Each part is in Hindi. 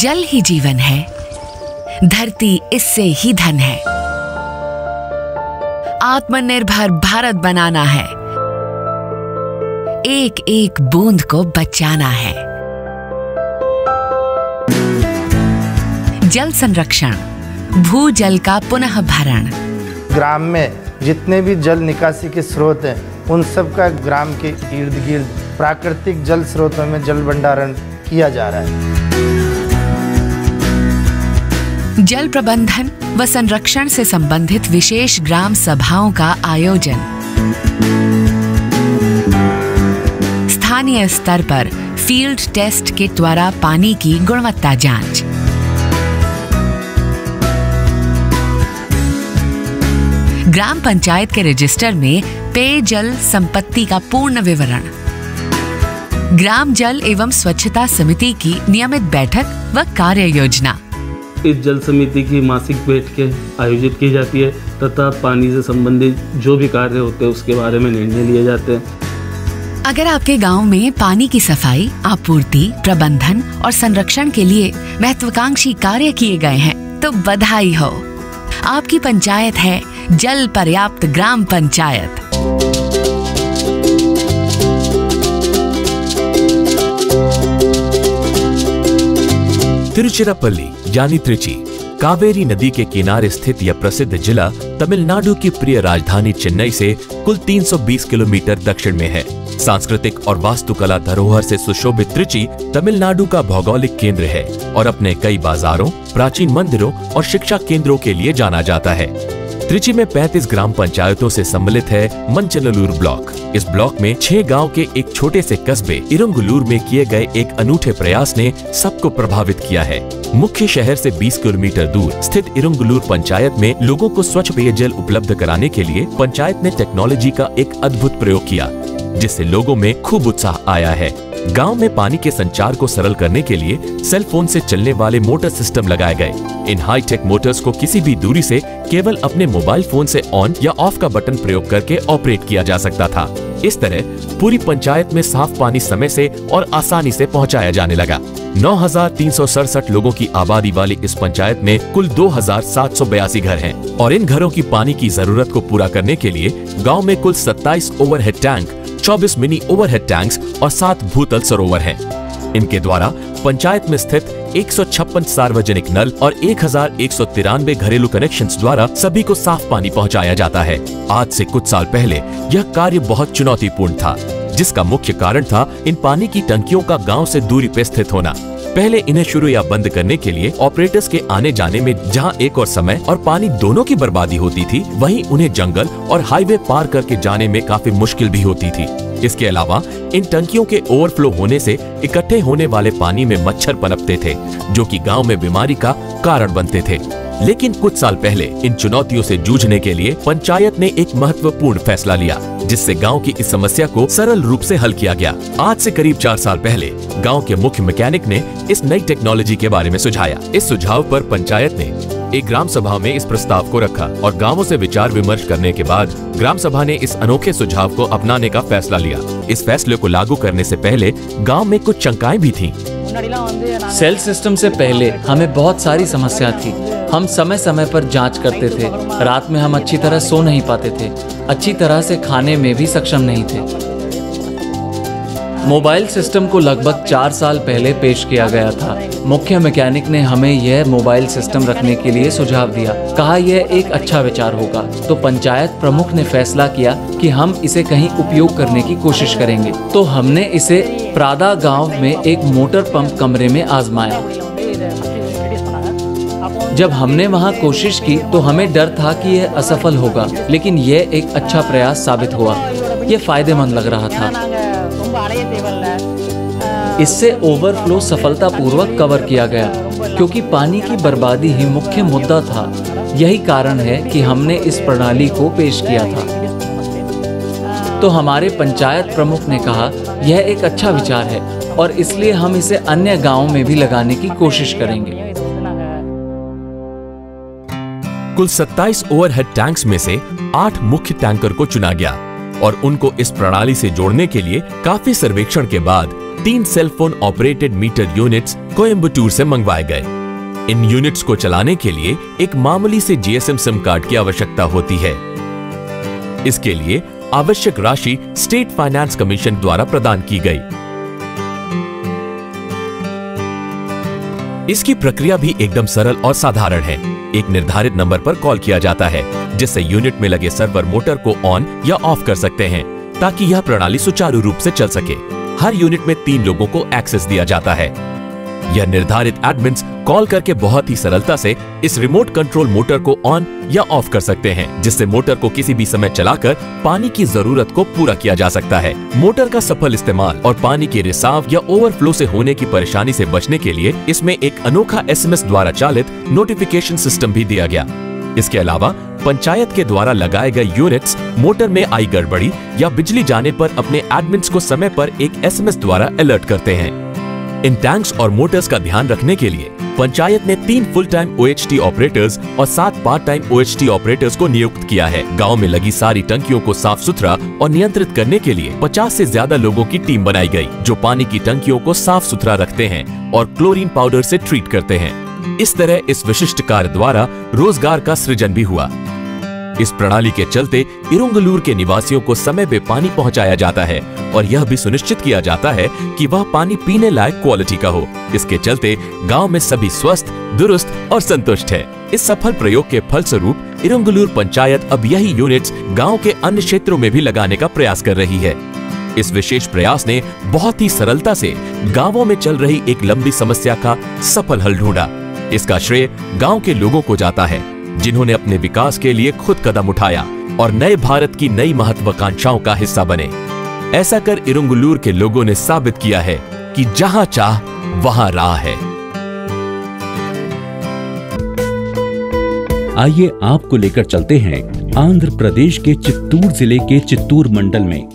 जल ही जीवन है, धरती इससे ही धन है। आत्मनिर्भर भारत बनाना है, एक एक बूंद को बचाना है। जल संरक्षण, भूजल का पुनः भरण। ग्राम में जितने भी जल निकासी के स्रोत हैं उन सब का ग्राम के इर्द गिर्द प्राकृतिक जल स्रोतों में जल भंडारण किया जा रहा है। जल प्रबंधन व संरक्षण से संबंधित विशेष ग्राम सभाओं का आयोजन, स्थानीय स्तर पर फील्ड टेस्ट के द्वारा पानी की गुणवत्ता जांच। ग्राम पंचायत के रजिस्टर में पेयजल संपत्ति का पूर्ण विवरण। ग्राम जल एवं स्वच्छता समिति की नियमित बैठक व कार्य योजना। इस जल समिति की मासिक बैठकें आयोजित की जाती है तथा पानी से संबंधित जो भी कार्य होते हैं उसके बारे में निर्णय लिए जाते हैं। अगर आपके गांव में पानी की सफाई, आपूर्ति, प्रबंधन और संरक्षण के लिए महत्वाकांक्षी कार्य किए गए हैं तो बधाई हो। आपकी पंचायत है जल पर्याप्त ग्राम पंचायत। तिरुचिरापल्ली यानी त्रिची, कावेरी नदी के किनारे स्थित यह प्रसिद्ध जिला तमिलनाडु की प्रिय राजधानी चेन्नई से कुल 320 किलोमीटर दक्षिण में है। सांस्कृतिक और वास्तुकला धरोहर से सुशोभित त्रिची तमिलनाडु का भौगोलिक केंद्र है और अपने कई बाजारों, प्राचीन मंदिरों और शिक्षा केंद्रों के लिए जाना जाता है। त्रिची में 35 ग्राम पंचायतों से सम्मिलित है मंचलूर ब्लॉक। इस ब्लॉक में 6 गांव के एक छोटे से कस्बे इरुंगलूर में किए गए एक अनूठे प्रयास ने सबको प्रभावित किया है। मुख्य शहर से 20 किलोमीटर दूर स्थित इरुंगलूर पंचायत में लोगों को स्वच्छ पेयजल उपलब्ध कराने के लिए पंचायत ने टेक्नोलॉजी का एक अद्भुत प्रयोग किया, जिससे लोगों में खूब उत्साह आया है। गांव में पानी के संचार को सरल करने के लिए सेल फोन से चलने वाले मोटर सिस्टम लगाए गए। इन हाई टेक मोटर्स को किसी भी दूरी से केवल अपने मोबाइल फोन से ऑन या ऑफ का बटन प्रयोग करके ऑपरेट किया जा सकता था। इस तरह पूरी पंचायत में साफ पानी समय से और आसानी से पहुंचाया जाने लगा। 9,367 लोगों की आबादी वाली इस पंचायत में कुल 2,782 घर हैं और इन घरों की पानी की जरूरत को पूरा करने के लिए गाँव में कुल 27 overhead tank, 24 mini overhead tanks और 7 भूतल सरोवर हैं। इनके द्वारा पंचायत में स्थित 156 सार्वजनिक नल और 1193 घरेलू कनेक्शंस द्वारा सभी को साफ पानी पहुंचाया जाता है। आज से कुछ साल पहले यह कार्य बहुत चुनौतीपूर्ण था, जिसका मुख्य कारण था इन पानी की टंकियों का गांव से दूरी पे स्थित होना। पहले इन्हें शुरू या बंद करने के लिए ऑपरेटर्स के आने जाने में जहां एक और समय और पानी दोनों की बर्बादी होती थी, वहीं उन्हें जंगल और हाईवे पार करके जाने में काफी मुश्किल भी होती थी। इसके अलावा इन टंकियों के ओवरफ्लो होने से इकट्ठे होने वाले पानी में मच्छर पनपते थे, जो कि गांव में बीमारी का कारण बनते थे। लेकिन कुछ साल पहले इन चुनौतियों से जूझने के लिए पंचायत ने एक महत्वपूर्ण फैसला लिया, जिससे गांव की इस समस्या को सरल रूप से हल किया गया। आज से करीब 4 साल पहले गांव के मुख्य मैकेनिक ने इस नई टेक्नोलॉजी के बारे में सुझाया। इस सुझाव पर पंचायत ने एक ग्राम सभा में इस प्रस्ताव को रखा और गांवों से विचार विमर्श करने के बाद ग्राम सभा ने इस अनोखे सुझाव को अपनाने का फैसला लिया। इस फैसले को लागू करने से पहले गांव में कुछ शंकाएं भी थीं। सेल सिस्टम से पहले हमें बहुत सारी समस्या थी। हम समय समय पर जांच करते थे। रात में हम अच्छी तरह सो नहीं पाते थे, अच्छी तरह से खाने में भी सक्षम नहीं थे। मोबाइल सिस्टम को लगभग 4 साल पहले पेश किया गया था। मुख्य मैकेनिक ने हमें यह मोबाइल सिस्टम रखने के लिए सुझाव दिया, कहा यह एक अच्छा विचार होगा। तो पंचायत प्रमुख ने फैसला किया कि हम इसे कहीं उपयोग करने की कोशिश करेंगे। तो हमने इसे प्रादा गांव में एक मोटर पंप कमरे में आजमाया। जब हमने वहां कोशिश की तो हमें डर था कि यह असफल होगा, लेकिन यह एक अच्छा प्रयास साबित हुआ। यह फायदेमंद लग रहा था। इससे ओवरफ्लो सफलतापूर्वक कवर किया गया, क्योंकि पानी की बर्बादी ही मुख्य मुद्दा था। यही कारण है कि हमने इस प्रणाली को पेश किया था। तो हमारे पंचायत प्रमुख ने कहा यह एक अच्छा विचार है और इसलिए हम इसे अन्य गांवों में भी लगाने की कोशिश करेंगे। कुल 27 ओवरहेड टैंक्स में से 8 मुख्य टैंकर को चुना गया और उनको इस प्रणाली से जोड़ने के लिए काफी सर्वेक्षण के बाद 3 cellphone operated meter units Coimbatore से मंगवाए गए। इन यूनिट्स को चलाने के लिए एक मामूली से जीएसएम सिम कार्ड की आवश्यकता होती है। इसके लिए आवश्यक राशि स्टेट फाइनेंस कमीशन द्वारा प्रदान की गई। इसकी प्रक्रिया भी एकदम सरल और साधारण है। एक निर्धारित नंबर पर कॉल किया जाता है, जिससे यूनिट में लगे सर्वर मोटर को ऑन या ऑफ कर सकते हैं, ताकि यह प्रणाली सुचारू रूप से चल सके। हर यूनिट में 3 लोगों को एक्सेस दिया जाता है। यह निर्धारित एडमिन्स कॉल करके बहुत ही सरलता से इस रिमोट कंट्रोल मोटर को ऑन या ऑफ कर सकते हैं, जिससे मोटर को किसी भी समय चलाकर पानी की जरूरत को पूरा किया जा सकता है। मोटर का सफल इस्तेमाल और पानी के रिसाव या ओवरफ्लो से होने की परेशानी से बचने के लिए इसमें एक अनोखा SMS द्वारा चालित नोटिफिकेशन सिस्टम भी दिया गया। इसके अलावा पंचायत के द्वारा लगाए गए यूनिट्स मोटर में आई गड़बड़ी या बिजली जाने पर अपने एडमिन्स को समय पर एक SMS द्वारा अलर्ट करते हैं। इन टैंक्स और मोटर्स का ध्यान रखने के लिए पंचायत ने 3 फुल टाइम OHT ऑपरेटर्स और 7 पार्ट टाइम OHT ऑपरेटर्स को नियुक्त किया है। गांव में लगी सारी टंकियों को साफ सुथरा और नियंत्रित करने के लिए 50 से ज्यादा लोगों की टीम बनाई गई, जो पानी की टंकियों को साफ सुथरा रखते हैं और क्लोरीन पाउडर से ट्रीट करते हैं। इस तरह इस विशिष्ट कार्य द्वारा रोजगार का सृजन भी हुआ। इस प्रणाली के चलते इरुंगलूर के निवासियों को समय पे पानी पहुंचाया जाता है और यह भी सुनिश्चित किया जाता है कि वह पानी पीने लायक क्वालिटी का हो। इसके चलते गांव में सभी स्वस्थ, दुरुस्त और संतुष्ट है। इस सफल प्रयोग के फलस्वरूप इरुंगलूर पंचायत अब यही यूनिट्स गांव के अन्य क्षेत्रों में भी लगाने का प्रयास कर रही है। इस विशेष प्रयास ने बहुत ही सरलता से गाँवों में चल रही एक लंबी समस्या का सफल हल ढूंढा। इसका श्रेय गाँव के लोगों को जाता है, जिन्होंने अपने विकास के लिए खुद कदम उठाया और नए भारत की नई महत्वाकांक्षाओं का हिस्सा बने। ऐसा कर इरुंगलूर के लोगों ने साबित किया है कि जहां चाह वहां राह है। आइए आपको लेकर चलते हैं आंध्र प्रदेश के चित्तूर जिले के चित्तूर मंडल में,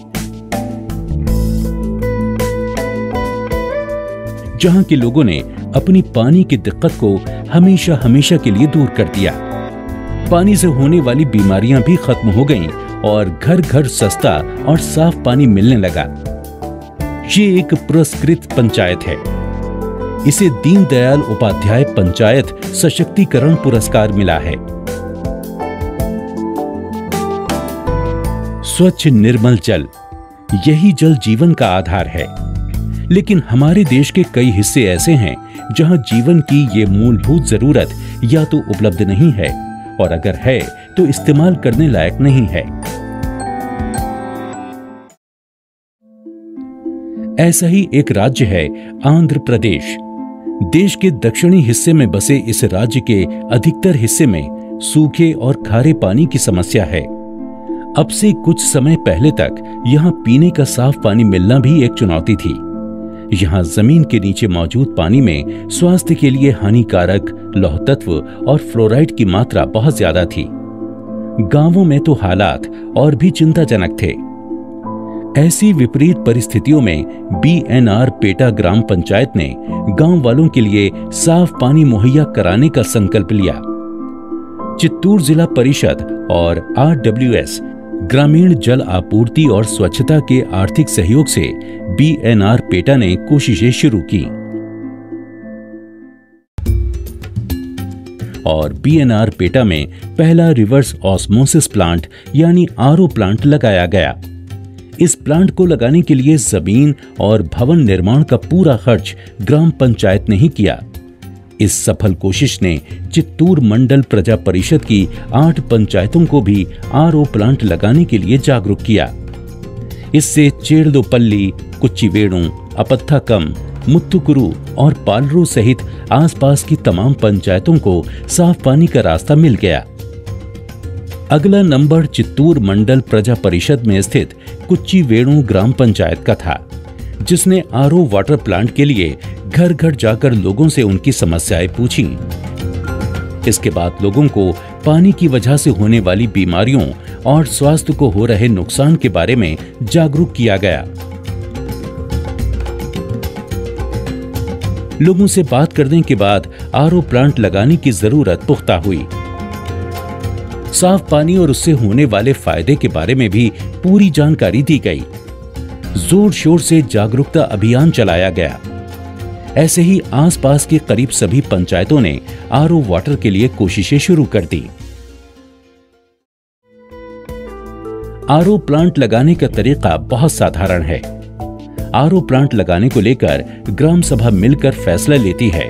जहां के लोगों ने अपनी पानी की दिक्कत को हमेशा हमेशा के लिए दूर कर दिया। पानी से होने वाली बीमारियां भी खत्म हो गईं और घर घर सस्ता और साफ पानी मिलने लगा। ये एक पुरस्कृत पंचायत है। इसे दीनदयाल उपाध्याय पंचायत सशक्तिकरण पुरस्कार मिला है। स्वच्छ निर्मल जल, यही जल जीवन का आधार है। लेकिन हमारे देश के कई हिस्से ऐसे हैं जहां जीवन की ये मूलभूत जरूरत या तो उपलब्ध नहीं है, और अगर है तो इस्तेमाल करने लायक नहीं है। ऐसा ही एक राज्य है आंध्र प्रदेश। देश के दक्षिणी हिस्से में बसे इस राज्य के अधिकतर हिस्से में सूखे और खारे पानी की समस्या है। अब से कुछ समय पहले तक यहाँ पीने का साफ पानी मिलना भी एक चुनौती थी। यहाँ जमीन के नीचे मौजूद पानी में स्वास्थ्य के लिए हानिकारक लौह तत्व और फ्लोराइड की मात्रा बहुत ज्यादा थी। गांवों में तो हालात और भी चिंताजनक थे। ऐसी विपरीत परिस्थितियों में BNR पेटा ग्राम पंचायत ने गांव वालों के लिए साफ पानी मुहैया कराने का संकल्प लिया। चित्तूर जिला परिषद और RWS ग्रामीण जल आपूर्ति और स्वच्छता के आर्थिक सहयोग से BNR पेटा ने कोशिशें शुरू की और BNR पेटा में पहला रिवर्स ऑस्मोसिस प्लांट यानी RO प्लांट लगाया गया। इस प्लांट को लगाने के लिए जमीन और भवन निर्माण का पूरा खर्च ग्राम पंचायत ने ही किया। इस सफल कोशिश ने चित्तूर मंडल प्रजा परिषद की 8 पंचायतों को भी RO प्लांट लगाने के लिए जागरूक किया। इससे चेड़ दो पल्ली, कुची वेणु, अपत्थाकम, मुत्तुकुरु और पालरू सहित आसपास की तमाम पंचायतों को साफ पानी का रास्ता मिल गया। अगला नंबर चित्तूर मंडल प्रजा परिषद में स्थित कुची वेणु ग्राम पंचायत का था, जिसने RO वाटर प्लांट के लिए घर घर जाकर लोगों से उनकी समस्याएं पूछी। इसके बाद लोगों को पानी की वजह से होने वाली बीमारियों और स्वास्थ्य को हो रहे नुकसान के बारे में जागरूक किया गया। लोगों से बात करने के बाद RO प्लांट लगाने की जरूरत पुख्ता हुई। साफ पानी और उससे होने वाले फायदे के बारे में भी पूरी जानकारी दी गई। जोर शोर से जागरूकता अभियान चलाया गया। ऐसे ही आसपास के करीब सभी पंचायतों ने आरओ वाटर के लिए कोशिशें शुरू कर दी। आरओ प्लांट लगाने का तरीका बहुत साधारण है। आरओ प्लांट लगाने को लेकर ग्राम सभा मिलकर फैसला लेती है,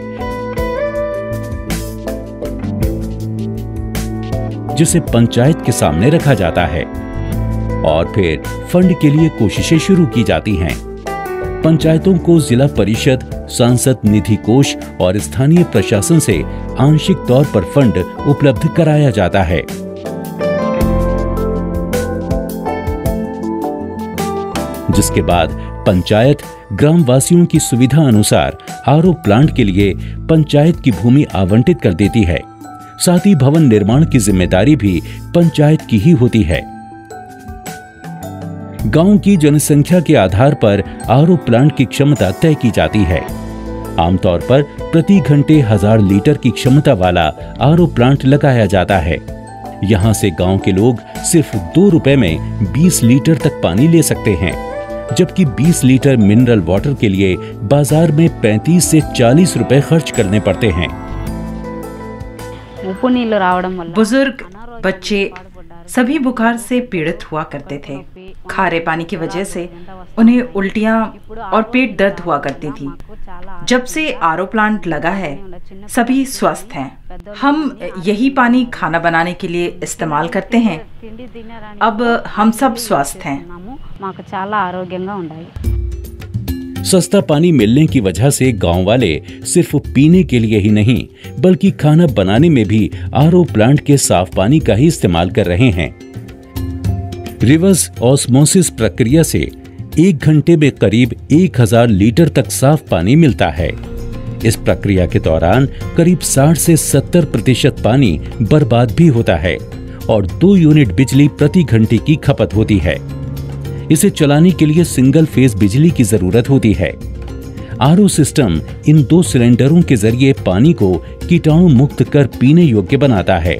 जिसे पंचायत के सामने रखा जाता है और फिर फंड के लिए कोशिशें शुरू की जाती हैं। पंचायतों को जिला परिषद, सांसद निधि कोष और स्थानीय प्रशासन से आंशिक तौर पर फंड उपलब्ध कराया जाता है। जिसके बाद पंचायत ग्रामवासियों की सुविधा अनुसार आरओ प्लांट के लिए पंचायत की भूमि आवंटित कर देती है। साथ ही भवन निर्माण की जिम्मेदारी भी पंचायत की ही होती है। गांव की जनसंख्या के आधार पर आरओ प्लांट की क्षमता तय की जाती है। आमतौर पर प्रति घंटे 1000 लीटर की क्षमता वाला आरओ प्लांट लगाया जाता है। यहां से गांव के लोग सिर्फ 2 रुपए में 20 लीटर तक पानी ले सकते हैं, जबकि 20 लीटर मिनरल वाटर के लिए बाजार में 35 से 40 रुपए खर्च करने पड़ते हैं। बुजुर्ग, बच्चे सभी बुखार से पीड़ित हुआ करते थे। खारे पानी की वजह से उन्हें उल्टियां और पेट दर्द हुआ करती थी। जब से आरओ प्लांट लगा है सभी स्वस्थ हैं। हम यही पानी खाना बनाने के लिए इस्तेमाल करते हैं। अब हम सब स्वस्थ हैं। सस्ता पानी मिलने की वजह से गांव वाले सिर्फ पीने के लिए ही नहीं बल्कि खाना बनाने में भी आरओ प्लांट के साफ पानी का ही इस्तेमाल कर रहे हैं। रिवर्स ऑस्मोसिस प्रक्रिया से 1 घंटे में करीब 1000 लीटर तक साफ पानी मिलता है। इस प्रक्रिया के दौरान करीब 60 से 70% पानी बर्बाद भी होता है और 2 यूनिट बिजली प्रति घंटे की खपत होती है। इसे चलाने के लिए सिंगल फेज बिजली की जरूरत होती है। आरओ सिस्टम इन 2 सिलेंडरों के जरिए पानी को कीटाणु मुक्त कर पीने योग्य बनाता है।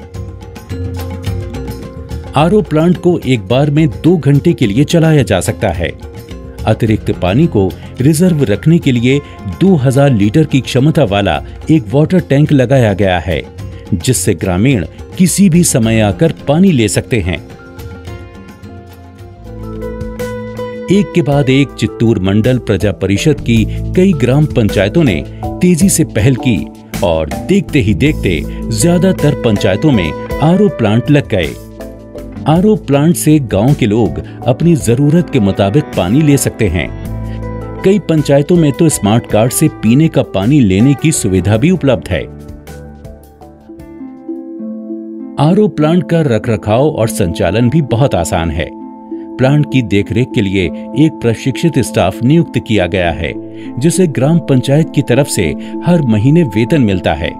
आरओ प्लांट को एक बार में 2 घंटे के लिए चलाया जा सकता है। अतिरिक्त पानी को रिजर्व रखने के लिए 2000 लीटर की क्षमता वाला एक वाटर टैंक लगाया गया है, जिससे ग्रामीण किसी भी समय आकर पानी ले सकते हैं। एक के बाद एक चित्तूर मंडल प्रजा परिषद की कई ग्राम पंचायतों ने तेजी से पहल की और देखते ही देखते ज्यादातर पंचायतों में आरओ प्लांट लग गए। आरओ प्लांट से गांव के लोग अपनी जरूरत के मुताबिक पानी ले सकते हैं। कई पंचायतों में तो स्मार्ट कार्ड से पीने का पानी लेने की सुविधा भी उपलब्ध है। आरओ प्लांट का रखरखाव और संचालन भी बहुत आसान है। प्लांट की देखरेख के लिए एक प्रशिक्षित स्टाफ नियुक्त किया गया है, जिसे ग्राम पंचायत की तरफ से हर महीने वेतन मिलता है।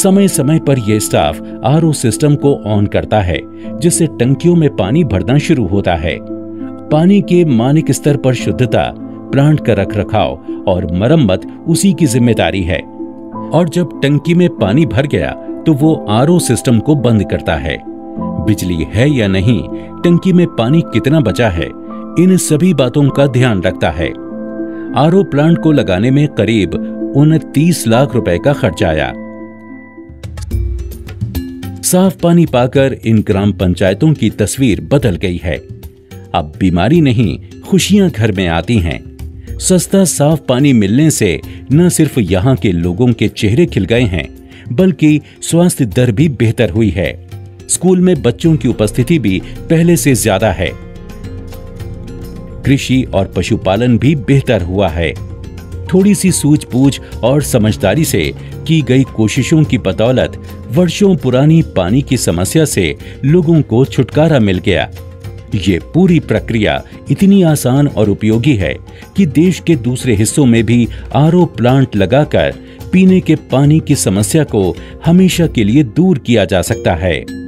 समय समय पर यह स्टाफ आरओ सिस्टम को ऑन करता है, जिससे टंकियों में पानी भरना शुरू होता है। पानी के मानक स्तर पर शुद्धता, प्लांट का रखरखाव और मरम्मत उसी की जिम्मेदारी है। और जब टंकी में पानी भर गया तो वो आरओ सिस्टम को बंद करता है। बिजली है या नहीं, टंकी में पानी कितना बचा है, इन सभी बातों का ध्यान रखता है। आरओ प्लांट को लगाने में करीब 29 लाख रुपए का खर्च आया। साफ पानी पाकर इन ग्राम पंचायतों की तस्वीर बदल गई है। अब बीमारी नहीं, खुशियां घर में आती हैं। सस्ता साफ पानी मिलने से न सिर्फ यहाँ के लोगों के चेहरे खिल गए हैं, बल्कि स्वास्थ्य दर भी बेहतर हुई है। स्कूल में बच्चों की उपस्थिति भी पहले से ज्यादा है। कृषि और पशुपालन भी बेहतर हुआ है। थोड़ी सी सूझबूझ और समझदारी से की गई कोशिशों की बदौलत वर्षों पुरानी पानी की समस्या से लोगों को छुटकारा मिल गया। ये पूरी प्रक्रिया इतनी आसान और उपयोगी है कि देश के दूसरे हिस्सों में भी आरओ प्लांट लगाकर पीने के पानी की समस्या को हमेशा के लिए दूर किया जा सकता है।